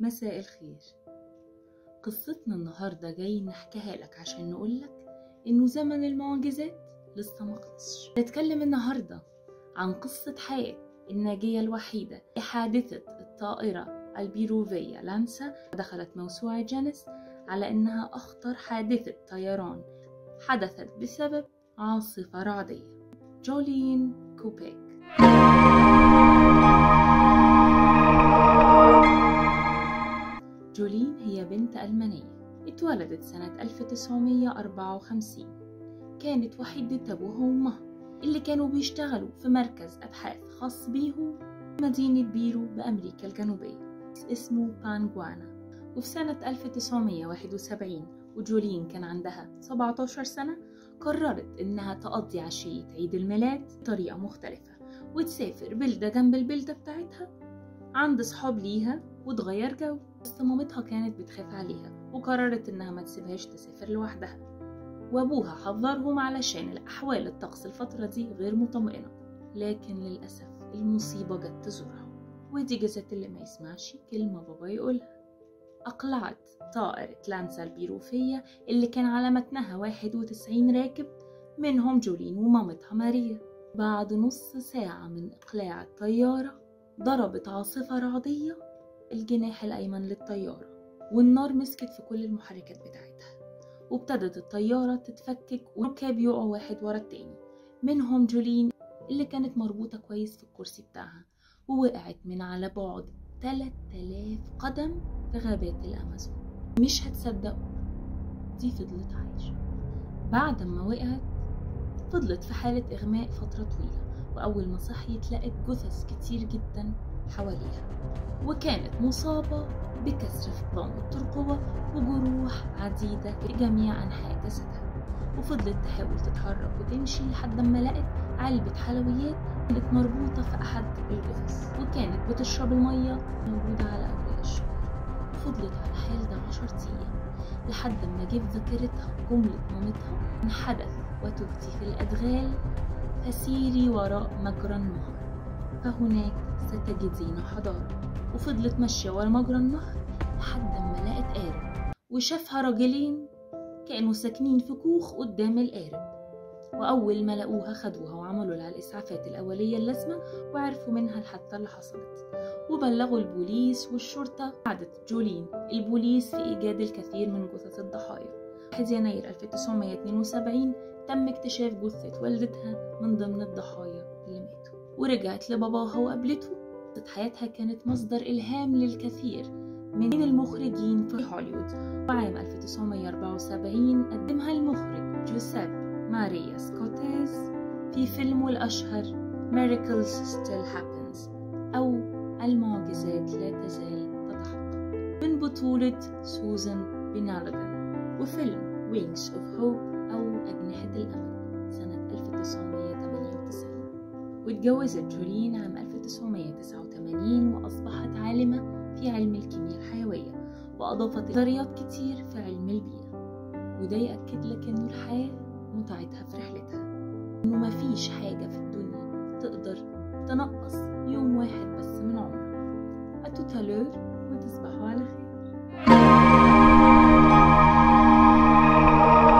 مساء الخير. قصتنا النهاردة جاي نحكيها لك عشان نقولك انه زمن المعجزات لسه مخلصش. نتكلم النهاردة عن قصة حياة الناجية الوحيدة لحادثة الطائرة البيروفية لانسا. دخلت موسوعة جينيس على انها اخطر حادثة طيران حدثت بسبب عاصفة رعدية. جوليان كوبيك. جولين هي بنت ألمانية اتولدت سنة 1954. كانت وحيدة أبوها وأمها اللي كانوا بيشتغلوا في مركز أبحاث خاص بيهم في مدينة بيرو بأمريكا الجنوبية اسمه بانغوانا. وفي سنة 1971 وجولين كان عندها 17 سنة قررت إنها تقضي عشية عيد الميلاد بطريقة مختلفة وتسافر بلدة جنب البلدة بتاعتها عند صحاب ليها وتغير جو. بس مامتها كانت بتخاف عليها وقررت انها ما تسيبهاش تسافر لوحدها، وابوها حذرهم علشان الاحوال الطقس الفترة دي غير مطمئنة، لكن للأسف المصيبة جت تزورهم. ودي جزت اللي ما يسمعش كلمة بابا يقولها. اقلعت طائرة لانسا البيروفية اللي كان على متنها 91 راكب منهم جولين ومامتها ماريا. بعد نص ساعة من اقلاع الطيارة ضربت عاصفة رعدية الجناح الأيمن للطيارة والنار مسكت في كل المحركات بتاعتها، وابتدت الطيارة تتفكك وركاب يقعوا واحد ورا التاني، منهم جولين اللي كانت مربوطة كويس في الكرسي بتاعها ووقعت من على بعد 3000 قدم في غابات الأمازون. مش هتصدقوا دي فضلت عايشة. بعد ما وقعت فضلت في حالة إغماء فترة طويلة، وأول ما صحيت لقت جثث كتير جدا حواليها، وكانت مصابة بكسر في الضم والترقوة وجروح عديدة في جميع أنحاء جسدها، وفضلت تحاول تتحرك وتمشي لحد ما لقت علبة حلويات كانت مربوطة في أحد الجثث، وكانت بتشرب المية موجودة على أوراق الشجر. فضلت على الحال ده 10 أيام لحد ما جه في ذاكرتها جملة مامتها إن حدث وتبتي في الأدغال فسيري وراء مجرى النهر فهناك ستجدين حضارة. وفضلت ماشية ورا مجرى النهر لحد ما لقت قارب، وشافها راجلين كانوا ساكنين في كوخ قدام القارب، وأول ما لقوها خدوها وعملوا لها الإسعافات الأولية اللازمة وعرفوا منها الحادثة اللي حصلت وبلغوا البوليس والشرطة. ساعدت جولين البوليس في إيجاد الكثير من جثث الضحايا. 1 يناير 1972 تم اكتشاف جثة والدتها من ضمن الضحايا اللي ماتوا، ورجعت لباباها وقابلته. حياتها كانت مصدر إلهام للكثير من المخرجين في هوليوود. وعام 1974 قدمها المخرج جوزيف ماريا سكوتيز في فيلمه الأشهر Miracles Still Happens أو المعجزات لا تزال تتحقق، من بطولة سوزان بينالوجا، وفيلم Wings of Hope أو أجنحة الأمل سنة 1998. واتجوزت جولين عام 1989 وأصبحت عالمة في علم الكيمياء الحيوية، وأضافت نظريات كتير في علم البيئة. وده يأكد لك إنه الحياة متعتها في رحلتها، إنه مفيش حاجة في